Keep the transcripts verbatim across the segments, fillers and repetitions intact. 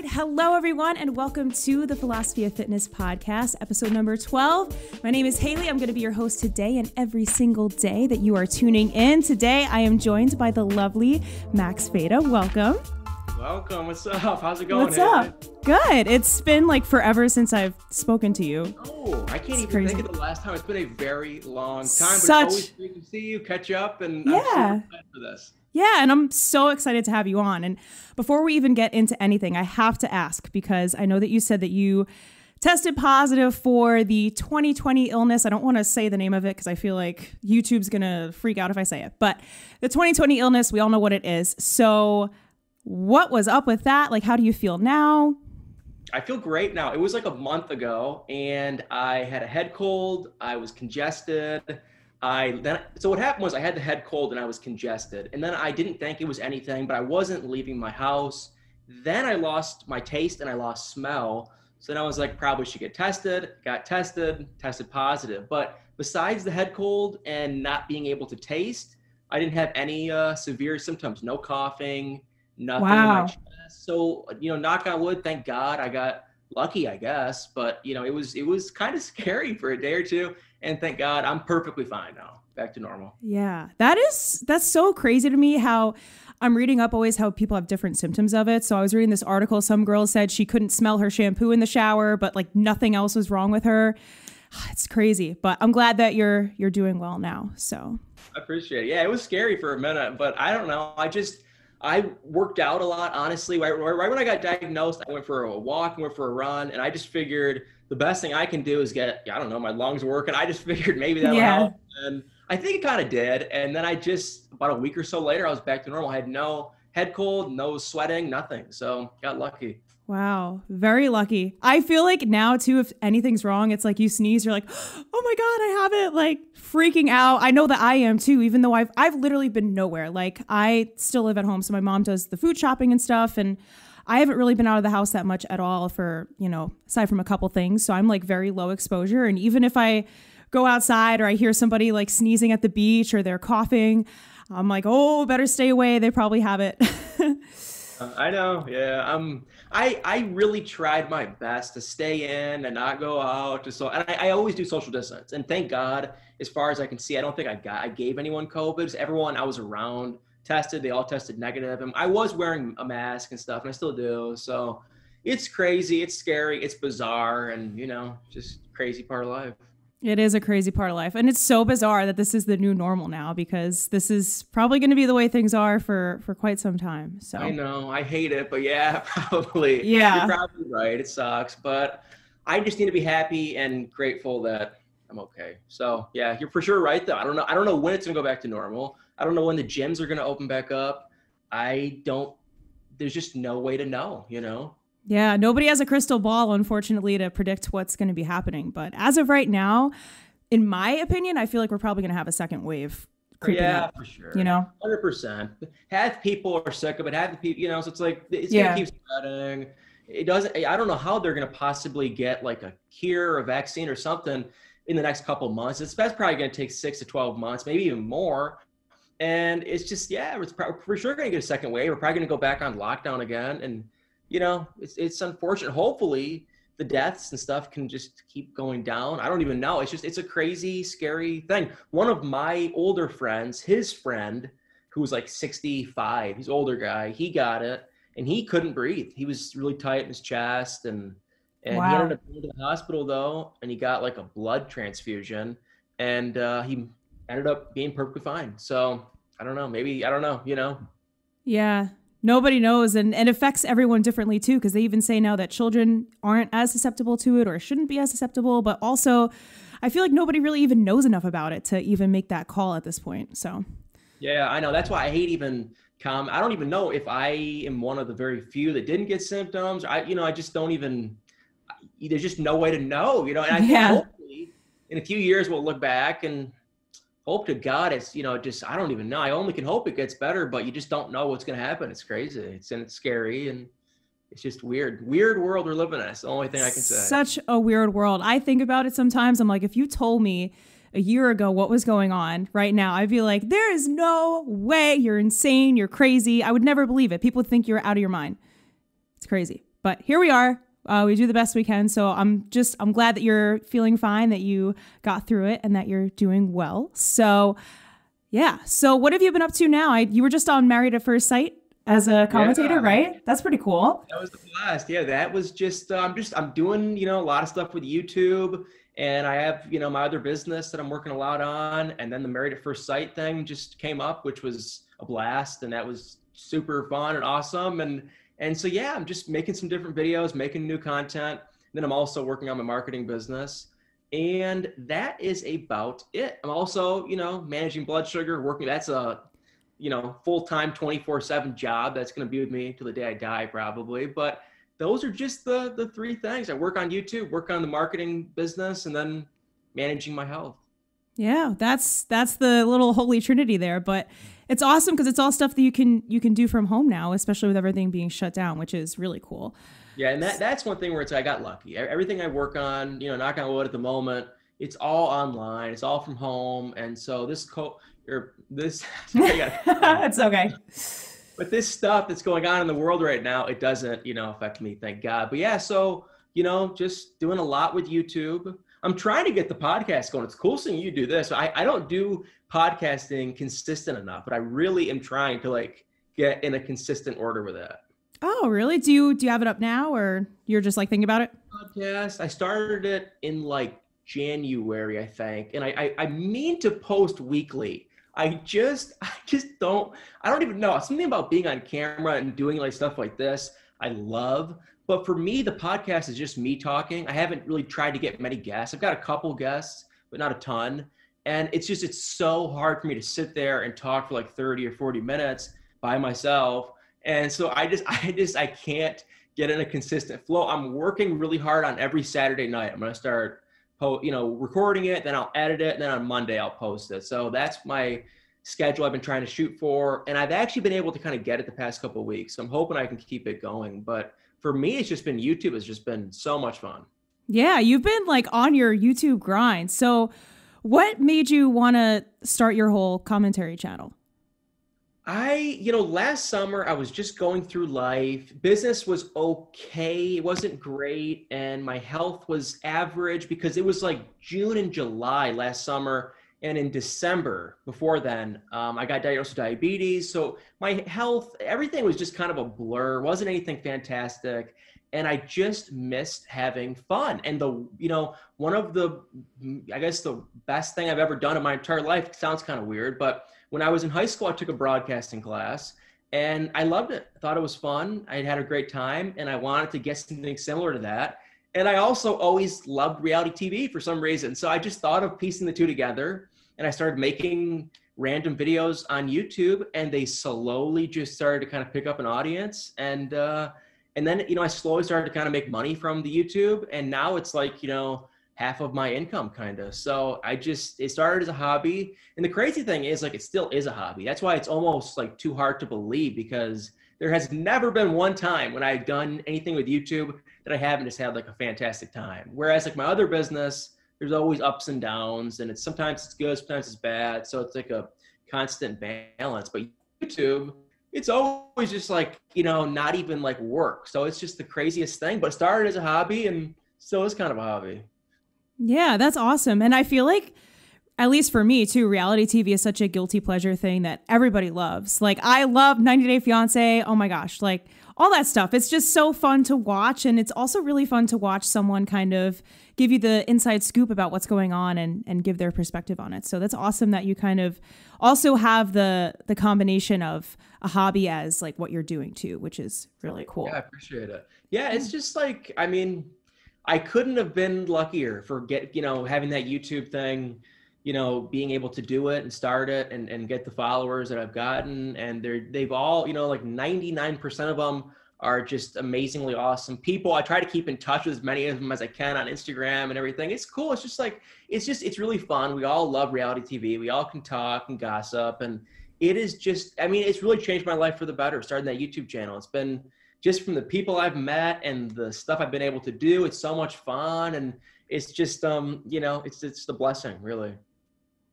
right, hello everyone, and welcome to the Philosophy of Fitness podcast, episode number twelve. My name is Haley. I'm going to be your host today and every single day that you are tuning in. Today, I am joined by the lovely Max Fata. Welcome. Welcome. What's up? How's it going? What's up? Good. It's been like forever since I've spoken to you. Oh, I can't even think of the last time. It's been a very long time. Such... But it's always great to see you, catch up, and yeah. I'm super excited for this. Yeah, and I'm so excited to have you on. And before we even get into anything, I have to ask, because I know that you said that you tested positive for the twenty twenty illness. I don't want to say the name of it because I feel like YouTube's going to freak out if I say it. But the twenty twenty illness, we all know what it is. So... what was up with that? Like, how do you feel now? I feel great now. It was like a month ago, and I had a head cold. I was congested. I then so what happened was I had the head cold and I was congested, and then I didn't think it was anything, but I wasn't leaving my house. Then I lost my taste and I lost smell. So then I was like, probably should get tested. Got tested, tested positive. But besides the head cold and not being able to taste, I didn't have any uh, severe symptoms. No coughing. Nothing wow. in my chest. So, you know, knock on wood, thank God I got lucky, I guess. But, you know, it was, it was kind of scary for a day or two. And thank God I'm perfectly fine now. Back to normal. Yeah. That is, that's so crazy to me how I'm reading up always how people have different symptoms of it. So I was reading this article. Some girl said she couldn't smell her shampoo in the shower, but like nothing else was wrong with her. It's crazy, but I'm glad that you're, you're doing well now. So I appreciate it. Yeah. It was scary for a minute, but I don't know. I just, I worked out a lot, honestly. Right, right when I got diagnosed, I went for a walk and went for a run, and I just figured the best thing I can do is get, I don't know, my lungs working. I just figured maybe that yeah. would help, and I think it kind of did. And then I just, about a week or so later, I was back to normal. I had no head cold, no sweating, nothing. So got lucky. Wow. Very lucky. I feel like now too, if anything's wrong, it's like you sneeze, you're like, oh my God, I have it, like freaking out. I know that I am too, even though I've, I've literally been nowhere. Like I still live at home. So my mom does the food shopping and stuff. And I haven't really been out of the house that much at all for, you know, aside from a couple things. So I'm like very low exposure. And even if I go outside or I hear somebody like sneezing at the beach or they're coughing, I'm like, oh, better stay away. They probably have it. I know. Yeah. Um, I, I really tried my best to stay in and not go out. To so, and I, I always do social distance. And thank God, as far as I can see, I don't think I got, I gave anyone COVID. So everyone I was around tested. They all tested negative. And I was wearing a mask and stuff, and I still do. So it's crazy. It's scary. It's bizarre. And, you know, just crazy part of life. It is a crazy part of life. And it's so bizarre that this is the new normal now, because this is probably going to be the way things are for, for quite some time. So I know I hate it, but yeah, probably. Yeah, you're probably right. It sucks, but I just need to be happy and grateful that I'm okay. So yeah, you're for sure right though. I don't know. I don't know when it's gonna go back to normal. I don't know when the gyms are going to open back up. I don't, there's just no way to know, you know? Yeah, nobody has a crystal ball, unfortunately, to predict what's going to be happening. But as of right now, in my opinion, I feel like we're probably going to have a second wave. Yeah, up, for sure. You know, one hundred percent. Half people are sick of it. Half the people, you know, so it's like it's yeah. going to keep spreading. It doesn't. I don't know how they're going to possibly get like a cure or vaccine or something in the next couple months. It's that's probably going to take six to twelve months, maybe even more. And it's just yeah, it's probably, for sure going to get a second wave. We're probably going to go back on lockdown again and. You know, it's, it's unfortunate. Hopefully the deaths and stuff can just keep going down. I don't even know. It's just, it's a crazy, scary thing. One of my older friends, his friend, who was like sixty-five, he's an older guy, he got it and he couldn't breathe. He was really tight in his chest and, and wow. he ended up going to the hospital though. And he got like a blood transfusion and uh, he ended up being perfectly fine. So I don't know, maybe, I don't know, you know? Yeah. Nobody knows, and it affects everyone differently too, because they even say now that children aren't as susceptible to it or shouldn't be as susceptible. But also, I feel like nobody really even knows enough about it to even make that call at this point. So, yeah, I know. That's why I hate even com. I don't even know if I am one of the very few that didn't get symptoms. I, you know, I just don't even. There's just no way to know, you know. And I yeah. think hopefully in a few years we'll look back and. Hope to God it's, you know, just, I don't even know. I only can hope it gets better, but you just don't know what's going to happen. It's crazy. It's, and it's scary. And it's just weird, weird world we're living in. It's the only thing I can say. Such a weird world. I think about it sometimes. I'm like, if you told me a year ago what was going on right now, I'd be like, there is no way, you're insane. You're crazy. I would never believe it. People would think you're out of your mind. It's crazy. But here we are. Uh, we do the best we can. So I'm just, I'm glad that you're feeling fine, that you got through it and that you're doing well. So yeah. So what have you been up to now? I, you were just on Married at First Sight as a commentator, yeah, right? That's pretty cool. That was the blast. Yeah. That was just, I'm um, just, I'm doing, you know, a lot of stuff with YouTube, and I have, you know, my other business that I'm working a lot on. And then the Married at First Sight thing just came up, which was a blast. And that was super fun and awesome. And And so, yeah, I'm just making some different videos, making new content. Then I'm also working on my marketing business. And that is about it. I'm also, you know, managing blood sugar, working. That's a, you know, full-time twenty-four seven job. That's going to be with me till the day I die, probably. But those are just the, the three things. I work on YouTube, work on the marketing business, and then managing my health. Yeah, that's that's the little holy trinity there. But it's awesome because it's all stuff that you can you can do from home now, especially with everything being shut down, which is really cool. Yeah, and that that's one thing where it's I got lucky. Everything I work on, you know, knock on wood at the moment, it's all online, it's all from home, and so this co or this it's okay. But this stuff that's going on in the world right now, it doesn't, you know, affect me, thank God. But yeah, so you know, just doing a lot with YouTube. I'm trying to get the podcast going. It's cool seeing you do this. I, I don't do podcasting consistent enough, but I really am trying to like get in a consistent order with it. Oh, really? Do you, do you have it up now, or you're just like thinking about it? Podcast. I started it in like January, I think. And I, I, I mean to post weekly. I just, I just don't, I don't even know. It's something about being on camera and doing like stuff like this I love. But for me, the podcast is just me talking. I haven't really tried to get many guests. I've got a couple guests, but not a ton. And it's just, it's so hard for me to sit there and talk for like thirty or forty minutes by myself. And so I just, I just, I can't get in a consistent flow. I'm working really hard on every Saturday night. I'm going to start, po you know, recording it, then I'll edit it. And then on Monday I'll post it. So that's my schedule I've been trying to shoot for. And I've actually been able to kind of get it the past couple of weeks. So I'm hoping I can keep it going. But for me, it's just been YouTube has just been so much fun. Yeah, you've been like on your YouTube grind. So what made you want to start your whole commentary channel? I, you know, last summer I was just going through life. Business was okay. It wasn't great. And my health was average because it was like June and July last summer. And in December before then, um, I got diagnosed with diabetes. So my health, everything was just kind of a blur. Wasn't anything fantastic. And I just missed having fun. And the, you know, one of the, I guess the best thing I've ever done in my entire life, sounds kind of weird, but when I was in high school, I took a broadcasting class and I loved it. I thought it was fun. I had a great time and I wanted to get something similar to that. And I also always loved reality T V for some reason. So I just thought of piecing the two together. And I started making random videos on YouTube, and they slowly just started to kind of pick up an audience. And, uh, and then, you know, I slowly started to kind of make money from the YouTube, and now it's like, you know, half of my income kind of. So I just, it started as a hobby. And the crazy thing is like, it still is a hobby. That's why it's almost like too hard to believe, because there has never been one time when I've done anything with YouTube that I haven't just had like a fantastic time. Whereas like my other business, there's always ups and downs, and it's sometimes it's good, sometimes it's bad. So it's like a constant balance. But YouTube, it's always just like, you know, not even like work. So it's just the craziest thing, but it started as a hobby and still is kind of a hobby. Yeah, that's awesome. And I feel like, at least for me too, reality T V is such a guilty pleasure thing that everybody loves. Like I love ninety day fiance. Oh my gosh. Like all that stuff. It's just so fun to watch. And it's also really fun to watch someone kind of give you the inside scoop about what's going on and, and give their perspective on it. So that's awesome that you kind of also have the, the combination of a hobby as like what you're doing too, which is really cool. Yeah, I appreciate it. Yeah. It's just like, I mean, I couldn't have been luckier for get, you know, having that YouTube thing, you know, being able to do it and start it and, and get the followers that I've gotten. And they're, they've all, you know, like ninety-nine percent of them are just amazingly awesome people. I try to keep in touch with as many of them as I can on Instagram and everything. It's cool. It's just like, it's just, it's really fun. We all love reality T V. We all can talk and gossip. And it is just, I mean, it's really changed my life for the better, starting that YouTube channel. It's been just from the people I've met and the stuff I've been able to do. It's so much fun. And it's just, um, you know, it's, it's the blessing really.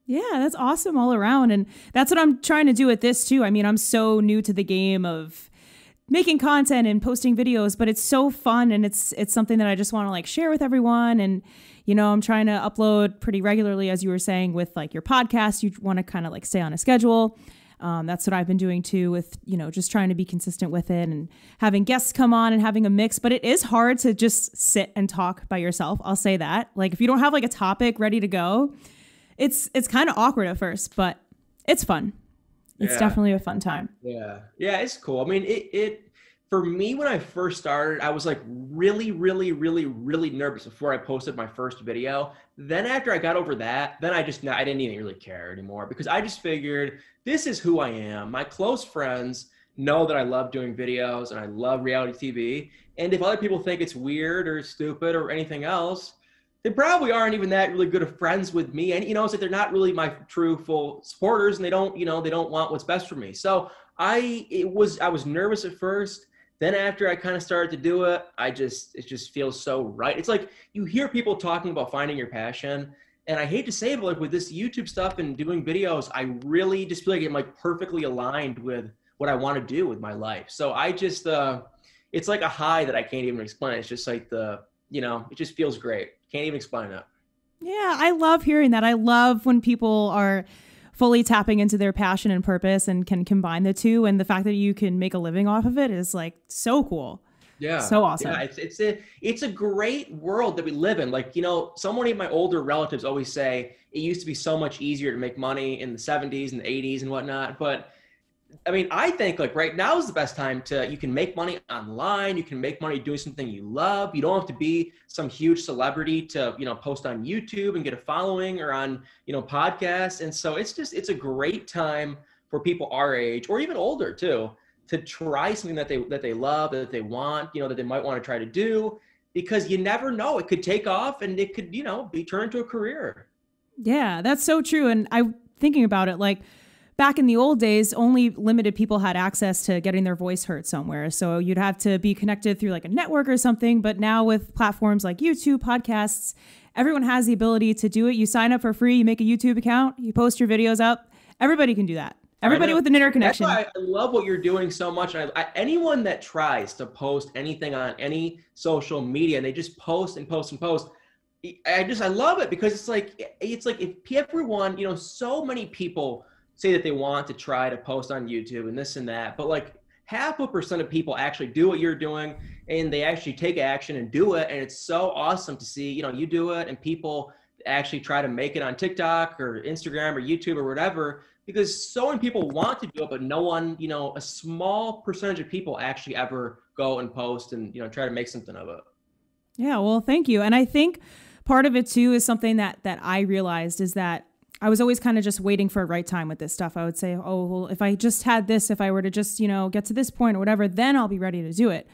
Yeah, that's awesome all around. And that's what I'm trying to do with this too. I mean, I'm so new to the game of making content and posting videos, but it's so fun, and it's it's something that I just want to like share with everyone. And you know, I'm trying to upload pretty regularly, as you were saying, with like your podcast. You want to kind of like stay on a schedule. Um, that's what I've been doing too, with, you know, just trying to be consistent with it and having guests come on and having a mix. But it is hard to just sit and talk by yourself. I'll say that. Like, if you don't have like a topic ready to go, it's it's kind of awkward at first, but it's fun. It's yeah. definitely a fun time. Yeah. Yeah, it's cool. I mean, it, it for me, when I first started, I was like really, really, really, really nervous before I posted my first video. Then after I got over that, then I just, I didn't even really care anymore, because I just figured this is who I am. My close friends know that I love doing videos and I love reality T V. And if other people think it's weird or stupid or anything else, they probably aren't even that really good of friends with me. And, you know, it's like they're not really my true full supporters, and they don't, you know, they don't want what's best for me. So I, it was, I was nervous at first. Then after I kind of started to do it, I just, it just feels so right. It's like you hear people talking about finding your passion, and I hate to say it, but like with this YouTube stuff and doing videos, I really just feel like I'm like perfectly aligned with what I want to do with my life. So I just, uh, it's like a high that I can't even explain. It's just like the, you know, it just feels great. Can't even explain that. Yeah. I love hearing that. I love when people are fully tapping into their passion and purpose and can combine the two. And the fact that you can make a living off of it is like so cool. Yeah. So awesome. Yeah, it's, it's a, it's a great world that we live in. Like, you know, so many of my older relatives always say it used to be so much easier to make money in the seventies and the eighties and whatnot. But I mean, I think like right now is the best time to, you can make money online. You can make money doing something you love. You don't have to be some huge celebrity to, you know, post on YouTube and get a following, or on, you know, podcasts. And so it's just, it's a great time for people our age, or even older too, to try something that they, that they love, that they want, you know, that they might want to try to do, because you never know, it could take off and it could, you know, be turned into a career. Yeah, that's so true. And I'm thinking about it, like, back in the old days, only limited people had access to getting their voice heard somewhere. So you'd have to be connected through like a network or something. But now with platforms like YouTube, podcasts, everyone has the ability to do it. You sign up for free, you make a YouTube account, you post your videos up. Everybody can do that. Everybody with an interconnection. That's why I love what you're doing so much. I, I, anyone that tries to post anything on any social media and they just post and post and post, I just, I love it, because it's like, it's like if everyone, you know, so many people say that they want to try to post on YouTube and this and that, but like half a percent of people actually do what you're doing, and they actually take action and do it. And it's so awesome to see, you know, you do it and people actually try to make it on TikTok or Instagram or YouTube or whatever, because so many people want to do it, but no one, you know, a small percentage of people actually ever go and post and, you know, try to make something of it. Yeah. Well, thank you. And I think part of it too is something that, that I realized is that I was always kind of just waiting for a right time with this stuff. I would say, oh, well, if I just had this, if I were to just, you know, get to this point or whatever, then I'll be ready to do it.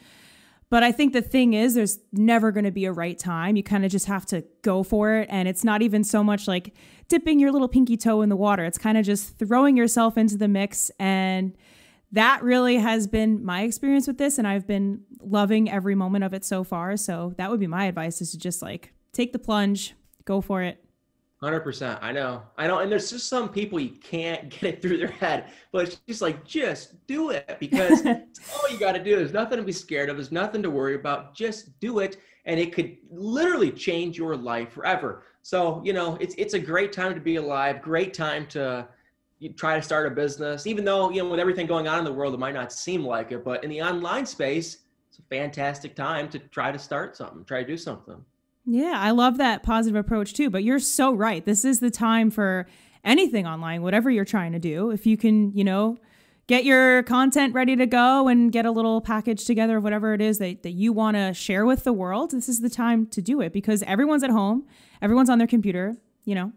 But I think the thing is, there's never going to be a right time. You kind of just have to go for it. And it's not even so much like dipping your little pinky toe in the water. It's kind of just throwing yourself into the mix. And that really has been my experience with this. And I've been loving every moment of it so far. So that would be my advice, is to just like take the plunge, go for it. one hundred percent. I know. I know. And there's just some people you can't get it through their head, but it's just like, just do it, because it's all you got to do. There's nothing to be scared of. There's nothing to worry about. Just do it. And it could literally change your life forever. So, you know, it's, it's a great time to be alive. Great time to try to start a business, even though, you know, with everything going on in the world, it might not seem like it, but in the online space, it's a fantastic time to try to start something, try to do something. Yeah, I love that positive approach too, but you're so right. This is the time for anything online, whatever you're trying to do. If you can, you know, get your content ready to go and get a little package together of whatever it is that, that you want to share with the world, this is the time to do it, because everyone's at home, everyone's on their computer, you know.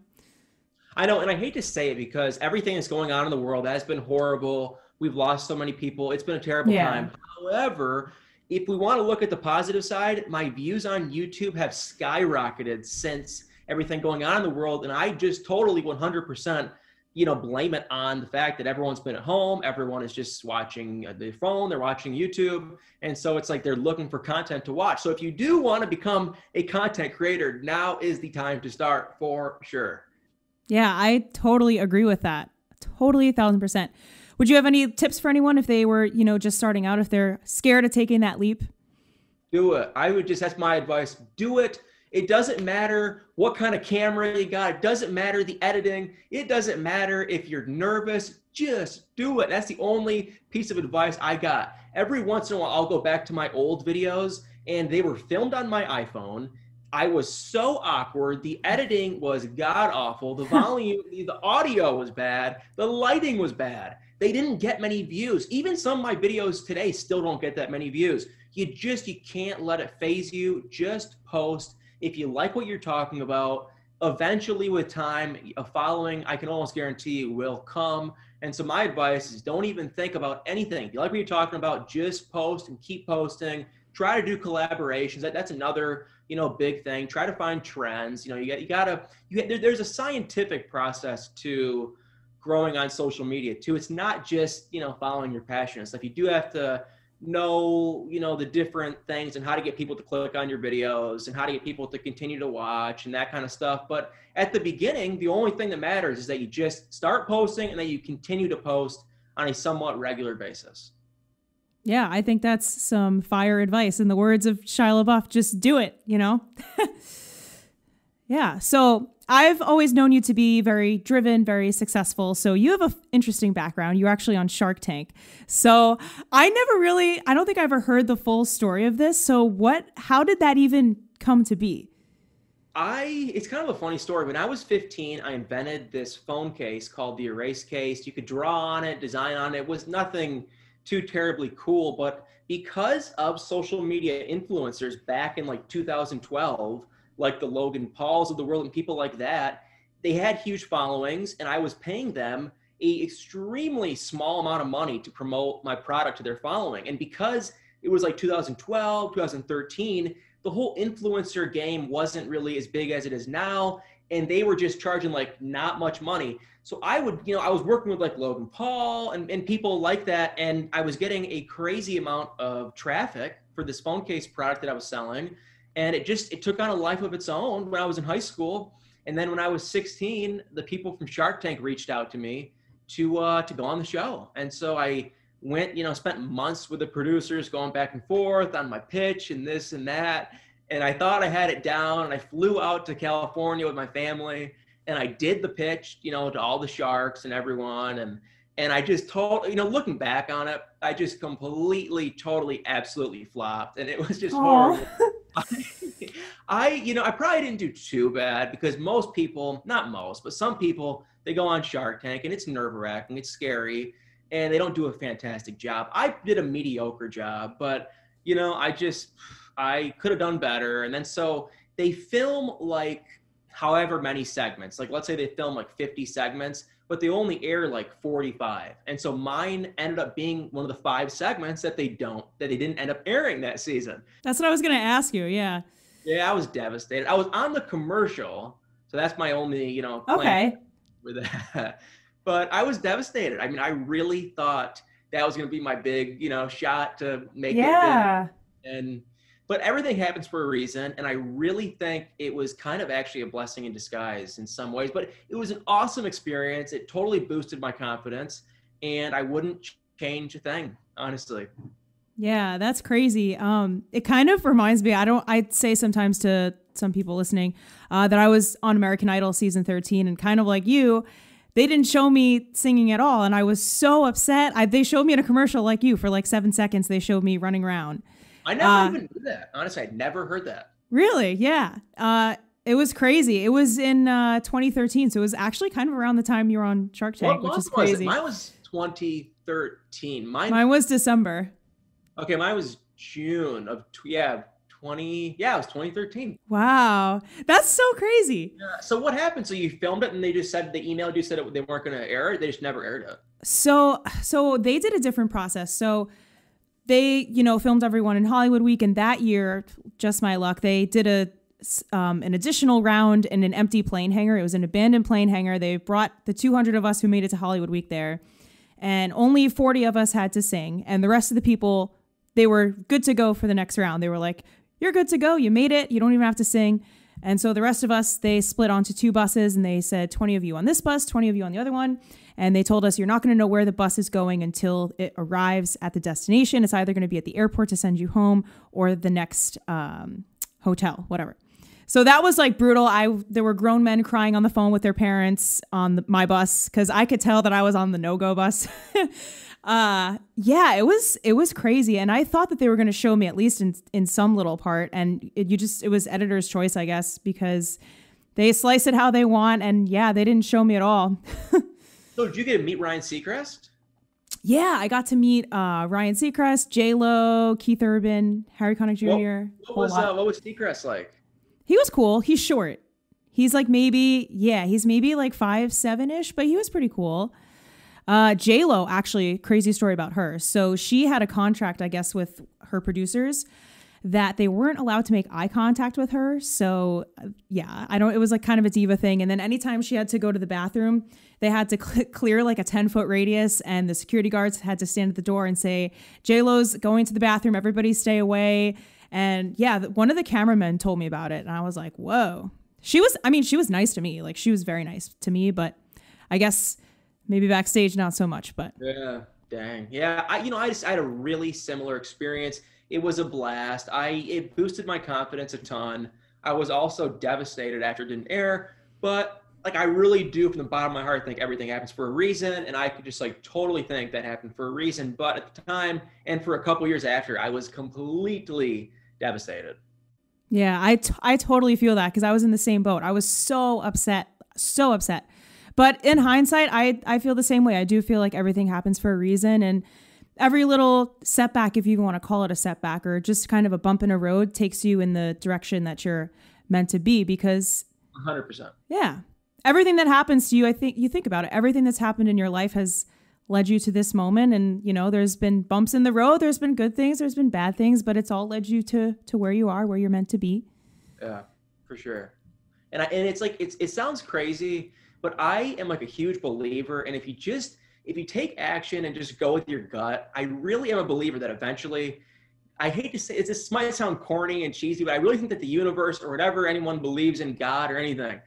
I know, and I hate to say it, because everything that's going on in the world has been horrible. We've lost so many people. It's been a terrible yeah. time. However, if we want to look at the positive side, my views on YouTube have skyrocketed since everything going on in the world. And I just totally one hundred percent, you know, blame it on the fact that everyone's been at home. Everyone is just watching the phone, they're watching YouTube. And so it's like they're looking for content to watch. So if you do want to become a content creator, now is the time to start for sure. Yeah, I totally agree with that. Totally a thousand percent. Would you have any tips for anyone if they were, you know, just starting out, if they're scared of taking that leap? Do it. I would just, that's my advice. Do it. It doesn't matter what kind of camera you got. It doesn't matter the editing. It doesn't matter if you're nervous. Just do it. That's the only piece of advice I got. Every once in a while, I'll go back to my old videos, and they were filmed on my iPhone. I was so awkward. The editing was god awful. The volume, the audio was bad. The lighting was bad. They didn't get many views. Even some of my videos today still don't get that many views. You just, you can't let it phase you. Just post. If you like what you're talking about, eventually with time, a following, I can almost guarantee, will come. And so my advice is, don't even think about anything. If you like what you're talking about, just post and keep posting. Try to do collaborations. That, that's another, you know, big thing. Try to find trends. You know, you got, you gotta, you, there, there's a scientific process to growing on social media too. It's not just, you know, following your passion. It's like, you do have to know, you know, the different things and how to get people to click on your videos and how to get people to continue to watch and that kind of stuff. But at the beginning, the only thing that matters is that you just start posting and that you continue to post on a somewhat regular basis. Yeah, I think that's some fire advice. In the words of Shia LaBeouf, just do it, you know? Yeah. So I've always known you to be very driven, very successful. So you have an interesting background. You're actually on Shark Tank. So I never really, I don't think I ever heard the full story of this. So what, how did that even come to be? I, it's kind of a funny story. When I was fifteen, I invented this phone case called the Erase Case. You could draw on it, design on it. It was nothing too terribly cool, but because of social media influencers back in like two thousand twelve, like the Logan Pauls of the world and people like that, they had huge followings, and I was paying them a extremely small amount of money to promote my product to their following. And because it was like two thousand twelve, two thousand thirteen, the whole influencer game wasn't really as big as it is now, and they were just charging like not much money. So I would, you know, I was working with like Logan Paul and, and people like that. And I was getting a crazy amount of traffic for this phone case product that I was selling. And it just, it took on a life of its own when I was in high school. And then when I was sixteen, the people from Shark Tank reached out to me to, uh, to go on the show. And so I went, you know, spent months with the producers going back and forth on my pitch and this and that. And I thought I had it down, and I flew out to California with my family. And I did the pitch, you know, to all the sharks and everyone. And, and I just told, you know, looking back on it, I just completely, totally, absolutely flopped. And it was just Aww. horrible. I, I, you know, I probably didn't do too bad, because most people, not most, but some people, they go on Shark Tank and it's nerve wracking, it's scary, and they don't do a fantastic job. I did a mediocre job, but you know, I just, I could have done better. And then, so they film like however many segments, like let's say they film like fifty segments, but they only air like forty-five. And so mine ended up being one of the five segments that they don't, that they didn't end up airing that season. That's what I was going to ask you. Yeah. Yeah. I was devastated. I was on the commercial. So that's my only, you know, plan with that. But I was devastated. I mean, I really thought that was going to be my big, you know, shot to make yeah. it big. And But everything happens for a reason, and I really think it was kind of actually a blessing in disguise in some ways. But it was an awesome experience. It totally boosted my confidence, and I wouldn't change a thing, honestly. Yeah, that's crazy. Um, it kind of reminds me, I don't, I'd say sometimes to some people listening uh, that I was on American Idol season thirteen, and kind of like you, they didn't show me singing at all, and I was so upset. I, they showed me in a commercial like you for like seven seconds. They showed me running around. I never uh, even knew that. Honestly, I'd never heard that. Really? Yeah. Uh, it was crazy. It was in uh, twenty thirteen. So it was actually kind of around the time you were on Shark Tank, what which is crazy. Was it? Mine was twenty thirteen. Mine, mine was December. Okay. Mine was June of, yeah, twenty. Yeah, it was twenty thirteen. Wow. That's so crazy. Yeah. So what happened? So you filmed it and they just said, they emailed you, said it, they weren't going to air it. They just never aired it. So, so they did a different process. So they, you know, filmed everyone in Hollywood Week, and that year, just my luck, they did a um, an additional round in an empty plane hangar. It was an abandoned plane hangar. They brought the two hundred of us who made it to Hollywood Week there, and only forty of us had to sing, and the rest of the people, they were good to go for the next round. They were like, "You're good to go. You made it. You don't even have to sing." And so the rest of us, they split onto two buses, and they said twenty of you on this bus, twenty of you on the other one. And they told us, you're not going to know where the bus is going until it arrives at the destination. It's either going to be at the airport to send you home or the next um, hotel, whatever. So that was like brutal. I there were grown men crying on the phone with their parents on the, my bus, because I could tell that I was on the no-go bus. uh, yeah, it was it was crazy, and I thought that they were going to show me at least in in some little part, and it, you just it was editor's choice, I guess, because they slice it how they want, and yeah, they didn't show me at all. So did you get to meet Ryan Seacrest? Yeah, I got to meet uh, Ryan Seacrest, J Lo, Keith Urban, Harry Connick Junior What, what was uh, what was Seacrest like? He was cool. He's short. He's like maybe, yeah, he's maybe like five, seven ish, but he was pretty cool. Uh, J Lo, actually, crazy story about her. So she had a contract, I guess, with her producers that they weren't allowed to make eye contact with her. So uh, yeah, I don't, it was like kind of a diva thing. And then anytime she had to go to the bathroom, they had to cl- clear like a ten foot radius, and the security guards had to stand at the door and say, J Lo's going to the bathroom. Everybody stay away. And yeah, one of the cameramen told me about it, and I was like, whoa. She was, I mean, she was nice to me. Like, she was very nice to me, but I guess maybe backstage, not so much, but. Yeah, dang. Yeah, I, you know, I just, I had a really similar experience. It was a blast. I, it boosted my confidence a ton. I was also devastated after it didn't air, but like, I really do from the bottom of my heart think everything happens for a reason. And I could just like totally think that happened for a reason. But at the time, and for a couple years after, I was completely devastated. Yeah, I, t I totally feel that, because I was in the same boat. I was so upset, so upset. But in hindsight, I, I feel the same way. I do feel like everything happens for a reason. And every little setback, if you want to call it a setback, or just kind of a bump in a road, takes you in the direction that you're meant to be, because one hundred percent. Yeah. Everything that happens to you, I think you think about it. Everything that's happened in your life has led you to this moment, and you know, there's been bumps in the road, there's been good things, there's been bad things, but it's all led you to to where you are, where you're meant to be. Yeah, for sure. And I, and it's like it's it sounds crazy, but I am like a huge believer, and if you just if you take action and just go with your gut, I really am a believer that eventually, I hate to say it, this might sound corny and cheesy, but I really think that the universe, or whatever anyone believes in, God or anything,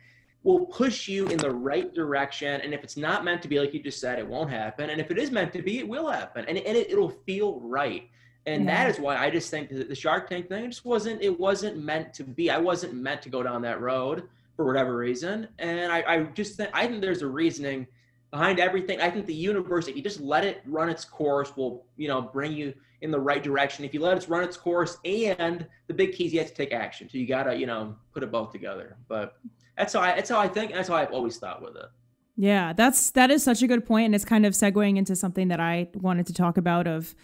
will push you in the right direction. And if it's not meant to be, like you just said, it won't happen. And if it is meant to be, it will happen. And, and it, it'll feel right. And yeah, that is why I just think that the Shark Tank thing just wasn't, it wasn't meant to be. I wasn't meant to go down that road for whatever reason. And I, I just think, I think there's a reasoning behind everything. I think the universe, if you just let it run its course, will, you know, bring you in the right direction. If you let it run its course, and the big key is you have to take action. So you gotta, you know, put it both together. But That's how I, that's how I think. And that's how I've always thought with it. Yeah, that's, that is such a good point. And it's kind of segueing into something that I wanted to talk about, of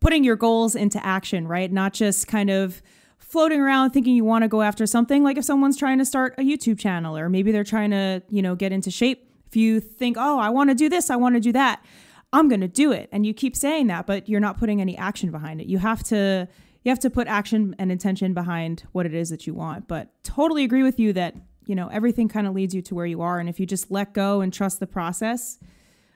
putting your goals into action, right? Not just kind of floating around thinking you want to go after something. Like if someone's trying to start a YouTube channel, or maybe they're trying to, you know, get into shape. If you think, oh, I want to do this, I want to do that, I'm going to do it. And you keep saying that, but you're not putting any action behind it. You have to, you have to put action and intention behind what it is that you want. But totally agree with you that, you know, everything kind of leads you to where you are. And if you just let go and trust the process,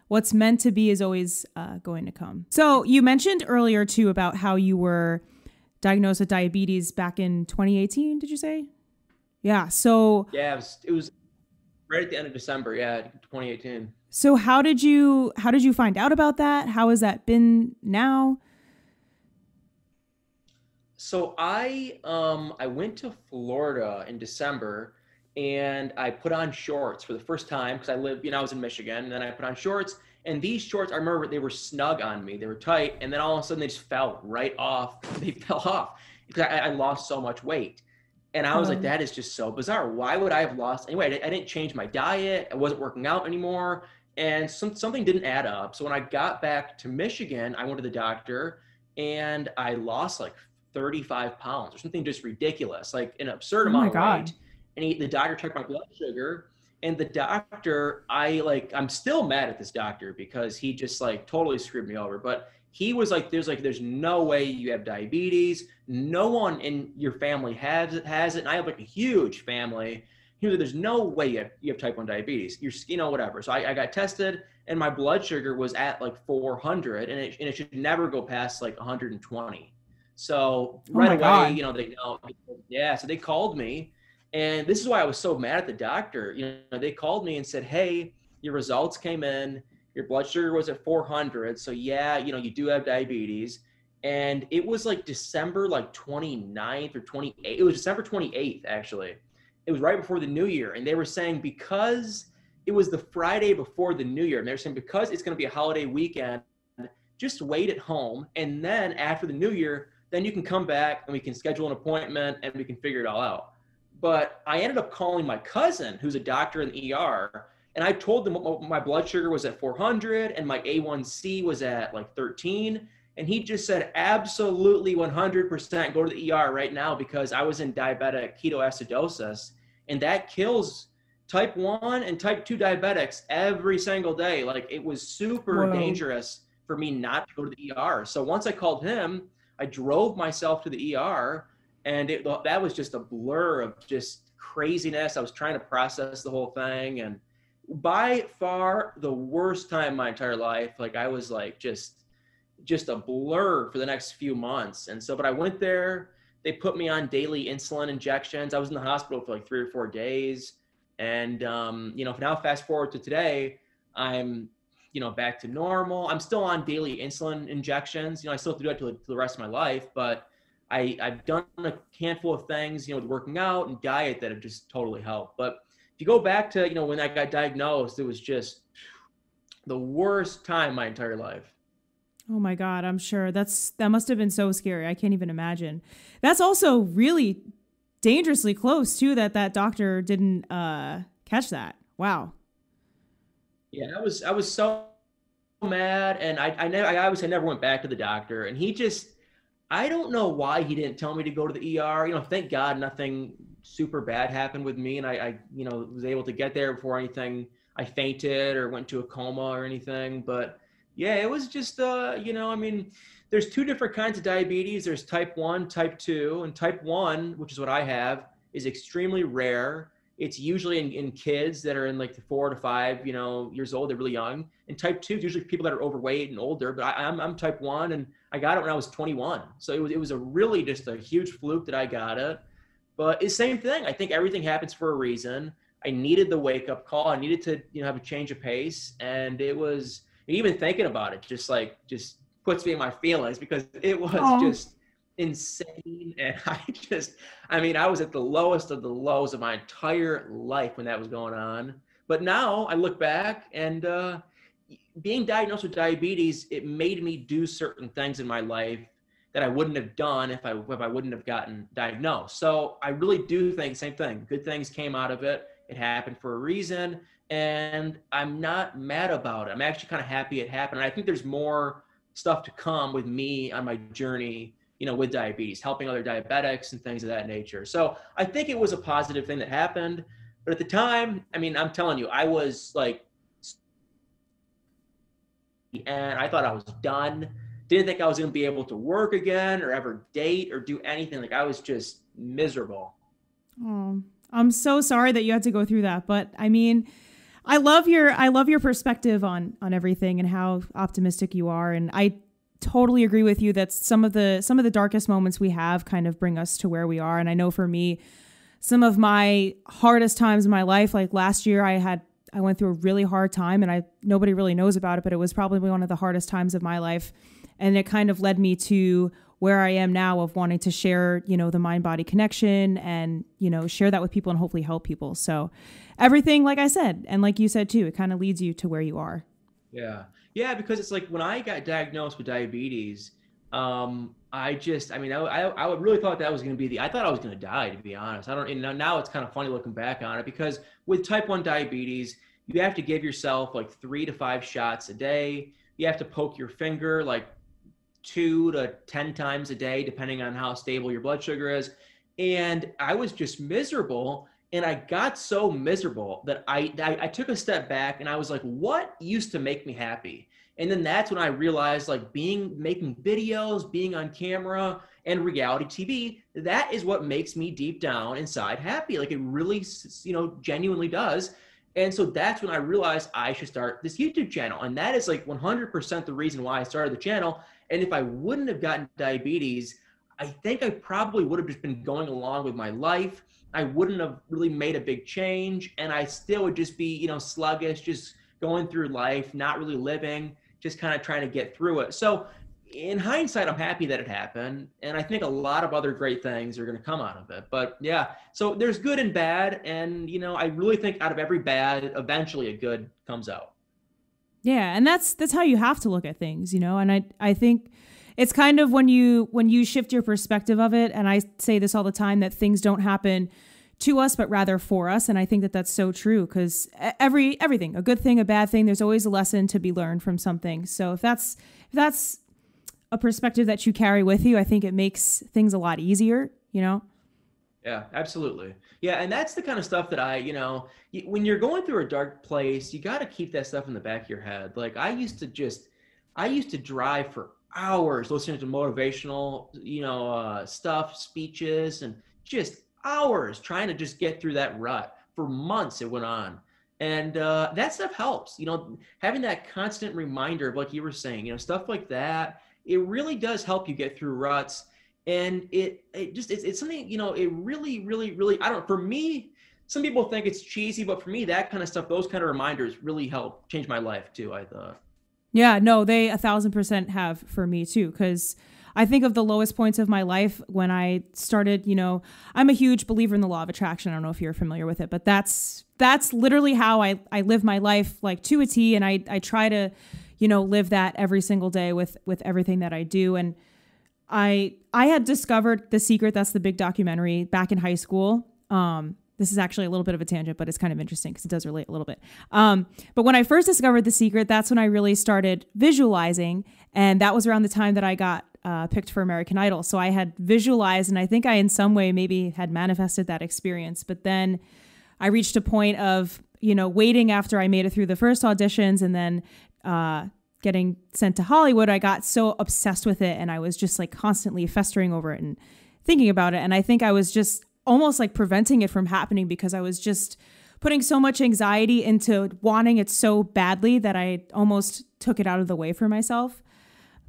what's meant to be is always uh, going to come. So you mentioned earlier too about how you were diagnosed with diabetes back in twenty eighteen, did you say? Yeah. So yeah, it was, it was right at the end of December. Yeah. twenty eighteen. So how did you, how did you find out about that? How has that been now? So I, um, I went to Florida in December, and I put on shorts for the first time, because I lived, you know, I was in Michigan, and then I put on shorts, and these shorts, I remember they were snug on me, they were tight, and then all of a sudden they just fell right off, they fell off, because I, I lost so much weight. And I was um, like, that is just so bizarre. Why would I have lost? Anyway, I, I didn't change my diet, I wasn't working out anymore, and some, something didn't add up. So when I got back to Michigan, I went to the doctor, and I lost like thirty-five pounds, or something just ridiculous, like an absurd amount of weight. Oh my God. And he, the doctor checked my blood sugar, and the doctor, I like, I'm still mad at this doctor, because he just like totally screwed me over. But he was like, there's like, there's no way you have diabetes. No one in your family has it, has it. And I have like a huge family. He was like, there's no way you have, you have type one diabetes. You're, you know, whatever. So I, I got tested, and my blood sugar was at like four hundred, and it, and it should never go past like one hundred twenty. So right away, you know, they know, yeah. So they called me. And this is why I was so mad at the doctor. You know, they called me and said, hey, your results came in, your blood sugar was at four hundred. So yeah, you know, you do have diabetes. And it was like December, like twenty-ninth or twenty-eighth. It was December twenty-eighth, actually. It was right before the new year. And they were saying, because it was the Friday before the new year, and they were saying, because it's going to be a holiday weekend, just wait at home. And then after the new year, then you can come back and we can schedule an appointment and we can figure it all out. But I ended up calling my cousin, who's a doctor in the E R, and I told them my blood sugar was at four hundred and my A one C was at like thirteen. And he just said, absolutely one hundred percent go to the E R right now, because I was in diabetic ketoacidosis, and that kills type one and type two diabetics every single day. Like, it was super wow. dangerous for me not to go to the E R. So once I called him, I drove myself to the E R, and it, that was just a blur of just craziness. I was trying to process the whole thing, and by far the worst time in my entire life. Like, I was like just just a blur for the next few months. And so, but I went there, they put me on daily insulin injections. I was in the hospital for like three or four days. And, um, you know, now fast forward to today, I'm, you know, back to normal. I'm still on daily insulin injections. You know, I still have to do it to, to the rest of my life, but I, I've done a handful of things, you know, with working out and diet that have just totally helped. But if you go back to, you know, when I got diagnosed, it was just the worst time of my entire life. Oh my God, I'm sure. That's, that must have been so scary. I can't even imagine. That's also really dangerously close too, that that doctor didn't uh, catch that. Wow. Yeah, I was I was so mad, and I I never I obviously never went back to the doctor, and he just, I don't know why he didn't tell me to go to the E R. You know, thank God nothing super bad happened with me, and I, I you know was able to get there before anything. I fainted or went to a coma or anything, but. Yeah, it was just, uh, you know, I mean, there's two different kinds of diabetes. There's type one, type two, and type one, which is what I have, is extremely rare. It's usually in, in kids that are in like the four to five, you know, years old. They're really young. And type two is usually people that are overweight and older. But I, I'm I'm type one, and I got it when I was twenty-one. So it was it was a really just a huge fluke that I got it. But it's same thing. I think everything happens for a reason. I needed the wake up call. I needed to you know have a change of pace, and it was. Even thinking about it just like just puts me in my feelings, because it was Aww. Just insane. And I just, I mean, I was at the lowest of the lows of my entire life when that was going on. But now I look back, and uh, being diagnosed with diabetes, it made me do certain things in my life that I wouldn't have done if I, if I wouldn't have gotten diagnosed. So I really do think same thing. Good things came out of it. It happened for a reason. And I'm not mad about it. I'm actually kind of happy it happened. And I think there's more stuff to come with me on my journey, you know, with diabetes, helping other diabetics and things of that nature. So I think it was a positive thing that happened. But at the time, I mean, I'm telling you, I was like, and I thought I was done. Didn't think I was going to be able to work again or ever date or do anything. Like, I was just miserable. Oh, I'm so sorry that you had to go through that. But I mean, I love your I love your perspective on on everything and how optimistic you are, and I totally agree with you that some of the some of the darkest moments we have kind of bring us to where we are. And I know for me, some of my hardest times in my life, like last year, I had I went through a really hard time, and I nobody really knows about it, but it was probably one of the hardest times of my life, and it kind of led me to where I am now of wanting to share, you know, the mind-body connection and, you know, share that with people and hopefully help people. So everything, like I said, and like you said too, it kind of leads you to where you are. Yeah. Yeah. Because it's like when I got diagnosed with diabetes, um, I just, I mean, I, I, I really thought that was going to be the, I thought I was going to die, to be honest. I don't, and now it's kind of funny looking back on it, because with type one diabetes, you have to give yourself like three to five shots a day. You have to poke your finger like two to ten times a day, depending on how stable your blood sugar is. And I was just miserable. And I got so miserable that I, I, I took a step back, and I was like, what used to make me happy? And then that's when I realized, like, being, making videos, being on camera and reality T V, that is what makes me deep down inside happy. Like, it really, you know, genuinely does. And so that's when I realized I should start this YouTube channel. And that is like one hundred percent the reason why I started the channel. And if I wouldn't have gotten diabetes, I think I probably would have just been going along with my life. I wouldn't have really made a big change, and I still would just be, you know, sluggish, just going through life, not really living, just kind of trying to get through it. So in hindsight, I'm happy that it happened, and I think a lot of other great things are going to come out of it. But yeah, so there's good and bad, and you know, I really think out of every bad, eventually a good comes out. Yeah, and that's that's how you have to look at things, you know. And I I think it's kind of when you when you shift your perspective of it, and I say this all the time, that things don't happen to us, but rather for us. And I think that that's so true, because every everything, a good thing, a bad thing, there's always a lesson to be learned from something. So if that's if that's a perspective that you carry with you, I think it makes things a lot easier, you know? Yeah, absolutely. Yeah. And that's the kind of stuff that I, you know, when you're going through a dark place, you got to keep that stuff in the back of your head. Like I used to just, I used to drive for hours listening to motivational, you know, uh, stuff, speeches, and just hours trying to just get through that rut. For months it went on. And uh, that stuff helps, you know, having that constant reminder of, like you were saying, you know, stuff like that. It really does help you get through ruts. And it, it just, it's, it's something, you know, it really, really, really, I don't, for me, some people think it's cheesy, but for me, that kind of stuff, those kind of reminders really help change my life too, I thought. Yeah, no, they a thousand percent have for me too. 'Cause I think of the lowest points of my life when I started, you know, I'm a huge believer in the law of attraction. I don't know if you're familiar with it, but that's, that's literally how I, I live my life, like to a T. And I, I try to, you know, live that every single day with, with everything that I do. And I, I had discovered The Secret. That's the big documentary back in high school. Um, this is actually a little bit of a tangent, but it's kind of interesting because it does relate a little bit. Um, but when I first discovered The Secret, that's when I really started visualizing. And that was around the time that I got uh, picked for American Idol. So I had visualized, and I think I, in some way, maybe had manifested that experience. But then I reached a point of, you know, waiting after I made it through the first auditions, and then, uh, getting sent to Hollywood, I got so obsessed with it. And I was just like constantly festering over it and thinking about it. And I think I was just almost like preventing it from happening, because I was just putting so much anxiety into wanting it so badly that I almost took it out of the way for myself.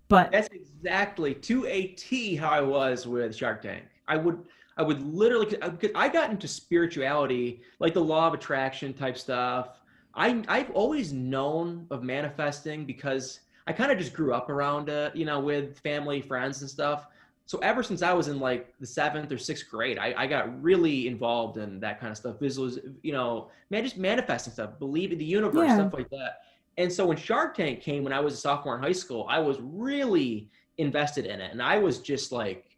But that's exactly to a T how I was with Shark Tank. I would, I would literally, I got into spirituality, like the law of attraction type stuff. I, I've always known of manifesting because I kind of just grew up around it, you know, with family, friends and stuff. So ever since I was in like the seventh or sixth grade, I, I got really involved in that kind of stuff. Visuals, you know, man, just manifesting stuff, believing the universe, yeah. Stuff like that. And so when Shark Tank came, when I was a sophomore in high school, I was really invested in it. And I was just like,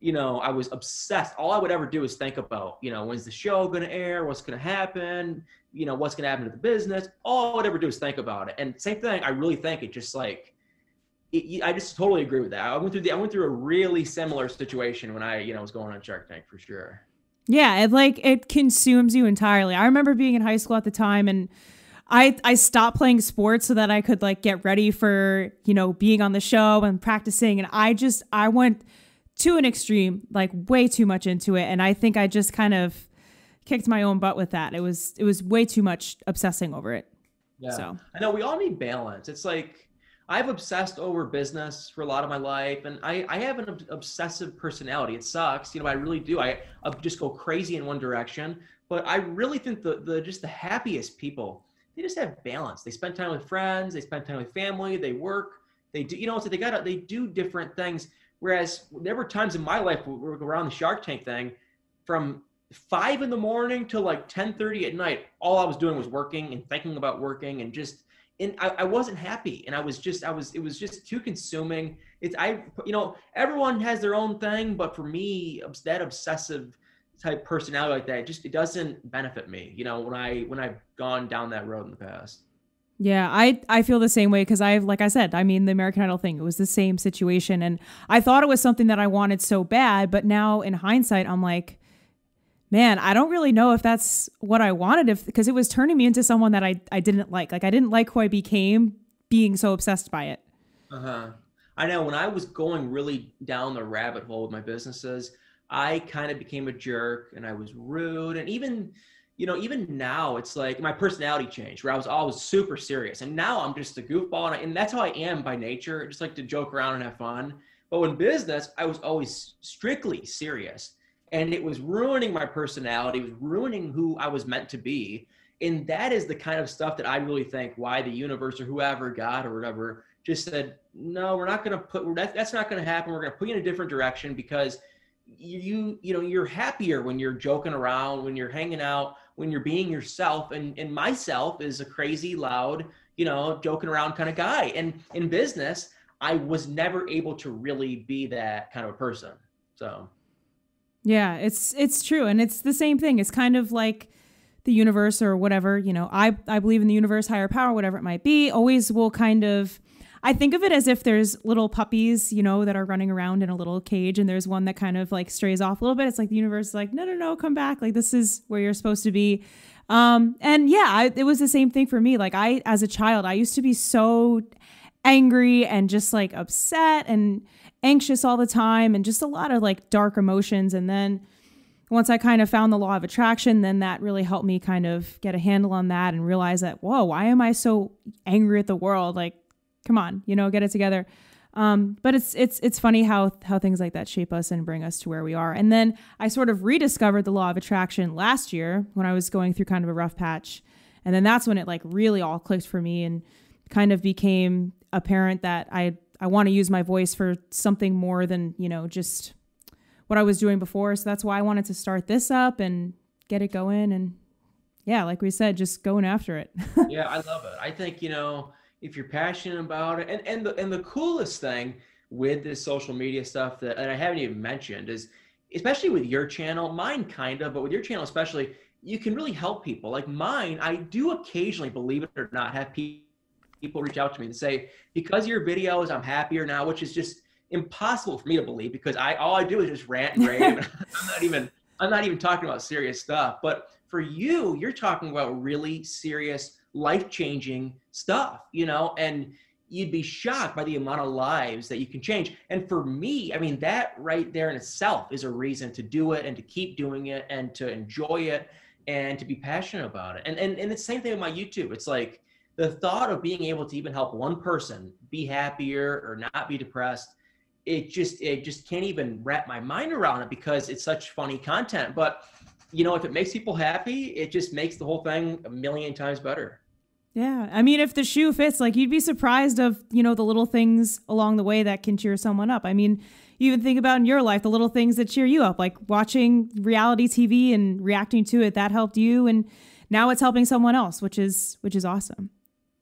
you know, I was obsessed. All I would ever do is think about, you know, when's the show going to air? What's going to happen? You know, what's going to happen to the business? All I would ever do is think about it. And same thing, I really think it just like, it, I just totally agree with that. I went through the, I went through a really similar situation when I, you know, was going on Shark Tank for sure. Yeah. It like, it consumes you entirely. I remember being in high school at the time, and I, I stopped playing sports so that I could like get ready for, you know, being on the show and practicing. And I just, I went to an extreme, like way too much into it. And I think I just kind of kicked my own butt with that. It was, it was way too much obsessing over it. Yeah. So I know we all need balance. It's like, I've obsessed over business for a lot of my life, and I, I have an obsessive personality. It sucks. You know, I really do. I I'll just go crazy in one direction, but I really think the, the, just the happiest people, they just have balance. They spend time with friends. They spend time with family. They work. They do, you know, so they got, they do different things. Whereas there were times in my life around the Shark Tank thing, from five in the morning to like ten thirty at night, all I was doing was working and thinking about working, and just, and I, I wasn't happy. And I was just, I was, it was just too consuming. It's, I, you know, everyone has their own thing, but for me, that obsessive type personality like that, it just, it doesn't benefit me, you know, when I, when I've gone down that road in the past. Yeah, I, I feel the same way, because I've, like I said, I mean, the American Idol thing, it was the same situation. And I thought it was something that I wanted so bad. But now in hindsight, I'm like, man, I don't really know if that's what I wanted, if because it was turning me into someone that I, I didn't like. Like, I didn't like who I became being so obsessed by it. Uh-huh. I know when I was going really down the rabbit hole with my businesses, I kind of became a jerk, and I was rude, and even... you know, even now it's like my personality changed, where I was always super serious, and now I'm just a goofball, and, I, and that's how I am by nature. I just like to joke around and have fun. But in business, I was always strictly serious, and it was ruining my personality, it was ruining who I was meant to be. And that is the kind of stuff that I really think why the universe or whoever, God or whatever, just said, no, we're not going to put, that, that's not going to happen. We're going to put you in a different direction because you, you know, you're happier when you're joking around, when you're hanging out, when you're being yourself. And, and myself is a crazy, loud, you know, joking around kind of guy. And in business, I was never able to really be that kind of a person. So. Yeah, it's, it's true. And it's the same thing. It's kind of like the universe or whatever, you know, I, I believe in the universe, higher power, whatever it might be, always will kind of, I think of it as if there's little puppies, you know, that are running around in a little cage, and there's one that kind of like strays off a little bit. It's like the universe is like, no, no, no, come back. Like, this is where you're supposed to be. Um, and yeah, I, it was the same thing for me. Like I, as a child, I used to be so angry and just like upset and anxious all the time and just a lot of like dark emotions. And then once I kind of found the law of attraction, then that really helped me kind of get a handle on that and realize that, whoa, why am I so angry at the world? Like, come on, you know, get it together. Um, but it's, it's, it's funny how, how things like that shape us and bring us to where we are. And then I sort of rediscovered the law of attraction last year when I was going through kind of a rough patch. And then that's when it like really all clicked for me and kind of became apparent that I, I want to use my voice for something more than, you know, just what I was doing before. So that's why I wanted to start this up and get it going. And yeah, like we said, just going after it. Yeah, I love it. I think, you know, if you're passionate about it, and, and the, and the coolest thing with this social media stuff that and I haven't even mentioned is, especially with your channel, mine kind of, but with your channel, especially, you can really help people. Like mine, I do occasionally, believe it or not, have people reach out to me and say, because of your videos, I'm happier now, which is just impossible for me to believe because I all I do is just rant and rave. And I'm not even I'm not even talking about serious stuff. But for you, you're talking about really serious, life-changing stuff, you know, and you'd be shocked by the amount of lives that you can change. And for me, I mean, that right there in itself is a reason to do it and to keep doing it and to enjoy it and to be passionate about it. And and, and it's the same thing with my YouTube. It's like the thought of being able to even help one person be happier or not be depressed, it just, it just can't even wrap my mind around it because it's such funny content. But you know, if it makes people happy, it just makes the whole thing a million times better. Yeah. I mean, if the shoe fits, like you'd be surprised of, you know, the little things along the way that can cheer someone up. I mean, you even think about in your life, the little things that cheer you up, like watching reality T V and reacting to it, that helped you. And now it's helping someone else, which is, which is awesome.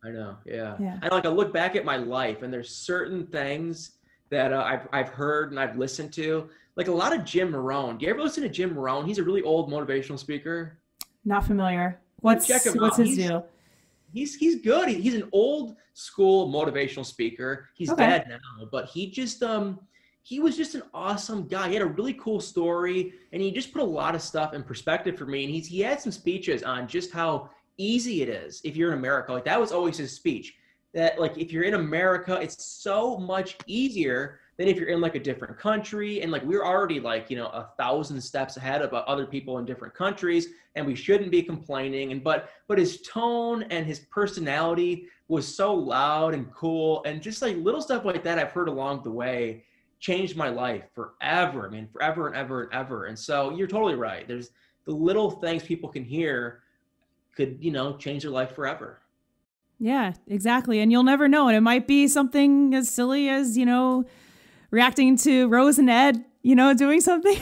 I know. Yeah. yeah. And like, I look back at my life and there's certain things that uh, I've, I've heard and I've listened to, like a lot of Jim Rohn. Do you ever listen to Jim Rohn? He's a really old motivational speaker. Not familiar. What's, check him what's out. his he's, deal? He's, he's good. He's an old school motivational speaker. He's okay. dead now, but he just, um, he was just an awesome guy. He had a really cool story and he just put a lot of stuff in perspective for me. And he's, he had some speeches on just how easy it is if you're in America. Like that was always his speech. That like, if you're in America, it's so much easier than if you're in like a different country. And like, we're already like, you know, a thousand steps ahead of other people in different countries and we shouldn't be complaining. And, but, but his tone and his personality was so loud and cool. And just like little stuff like that I've heard along the way changed my life forever. I mean, forever and ever and ever. And so you're totally right. There's the little things people can hear could, you know, change their life forever. Yeah, exactly. And you'll never know. And it might be something as silly as, you know, reacting to Rose and Ed, you know, doing something.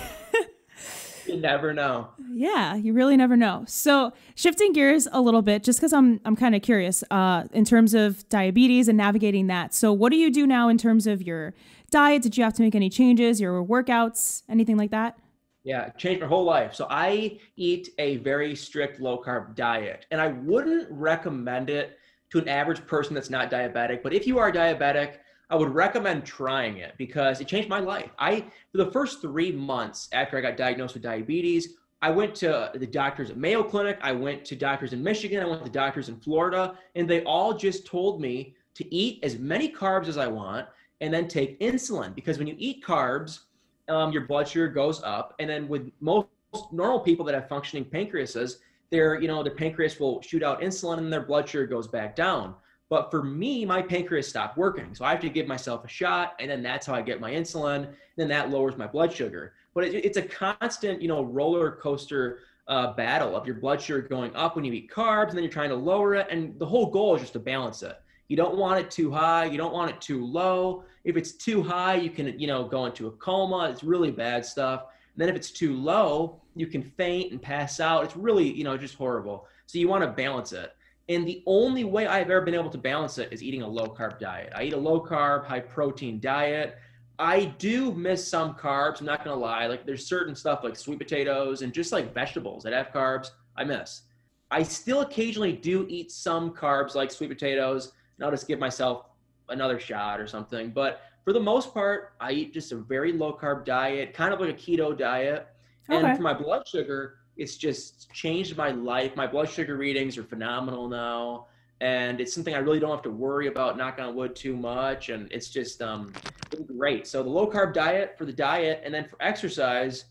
You never know. Yeah, you really never know. So shifting gears a little bit, just because I'm, I'm kind of curious uh, in terms of diabetes and navigating that. So what do you do now in terms of your diet? Did you have to make any changes, your workouts, anything like that? Yeah, it changed my whole life. So I eat a very strict low carb diet and I wouldn't recommend it to an average person that's not diabetic. But if you are diabetic, I would recommend trying it because it changed my life. I, for the first three months after I got diagnosed with diabetes, I went to the doctors at Mayo Clinic. I went to doctors in Michigan. I went to doctors in Florida, and they all just told me to eat as many carbs as I want and then take insulin, because when you eat carbs, um, your blood sugar goes up. And then with most normal people that have functioning pancreases, their, you know, their pancreas will shoot out insulin and their blood sugar goes back down. But for me, my pancreas stopped working. So I have to give myself a shot, and then that's how I get my insulin. Then that lowers my blood sugar. But it, it's a constant, you know, roller coaster uh, battle of your blood sugar going up when you eat carbs, and then you're trying to lower it. And the whole goal is just to balance it. You don't want it too high. You don't want it too low. If it's too high, you can, you know, go into a coma. It's really bad stuff. And then if it's too low, you can faint and pass out. It's really, you know, just horrible. So you want to balance it. And the only way I've ever been able to balance it is eating a low carb diet. I eat a low carb, high protein diet. I do miss some carbs. I'm not going to lie. Like there's certain stuff like sweet potatoes and just like vegetables that have carbs I miss. I still occasionally do eat some carbs like sweet potatoes, and I'll just give myself another shot or something. But for the most part, I eat just a very low carb diet, kind of like a keto diet. Okay. And for my blood sugar, it's just changed my life. My blood sugar readings are phenomenal now. And it's something I really don't have to worry about, knock on wood, too much. And it's just um, been great. So the low carb diet for the diet, and then for exercise,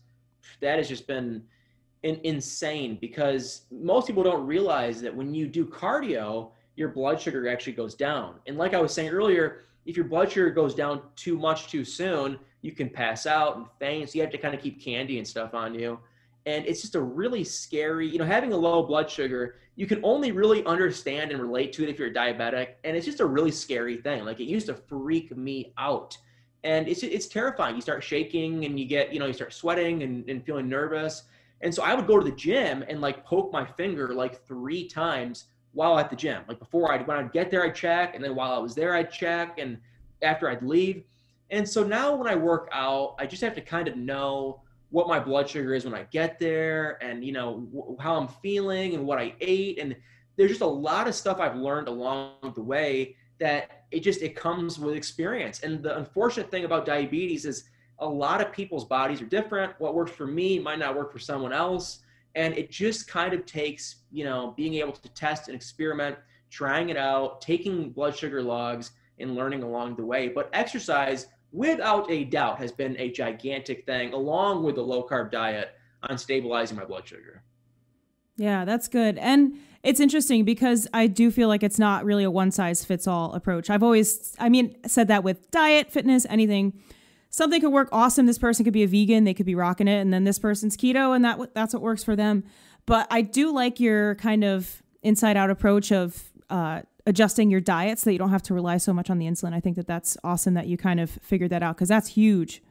that has just been an insane, because most people don't realize that when you do cardio, your blood sugar actually goes down. And like I was saying earlier, if your blood sugar goes down too much too soon, you can pass out and faint. So you have to kind of keep candy and stuff on you. And it's just a really scary, you know, having a low blood sugar, you can only really understand and relate to it if you're a diabetic. And it's just a really scary thing. Like it used to freak me out, and it's, it's terrifying. You start shaking and you get, you know, you start sweating and, and feeling nervous. And so I would go to the gym and like poke my finger like three times while at the gym. Like before I'd, when I'd get there, I'd check. And then while I was there, I'd check, and after I'd leave. And so now when I work out, I just have to kind of know what my blood sugar is when I get there, and you know, w- how I'm feeling and what I ate. And there's just a lot of stuff I've learned along the way that it just, it comes with experience. And the unfortunate thing about diabetes is a lot of people's bodies are different. What works for me might not work for someone else. And it just kind of takes, you know, being able to test and experiment, trying it out, taking blood sugar logs and learning along the way. But exercise, without a doubt, has been a gigantic thing, along with the low carb diet, on stabilizing my blood sugar. Yeah, that's good. And it's interesting because I do feel like it's not really a one size fits all approach. I've always, I mean, said that with diet, fitness, anything. Something could work awesome. This person could be a vegan. They could be rocking it. And then this person's keto, and that that's what works for them. But I do like your kind of inside out approach of, uh, adjusting your diet so that you don't have to rely so much on the insulin. I think that that's awesome that you kind of figured that out, because that's huge.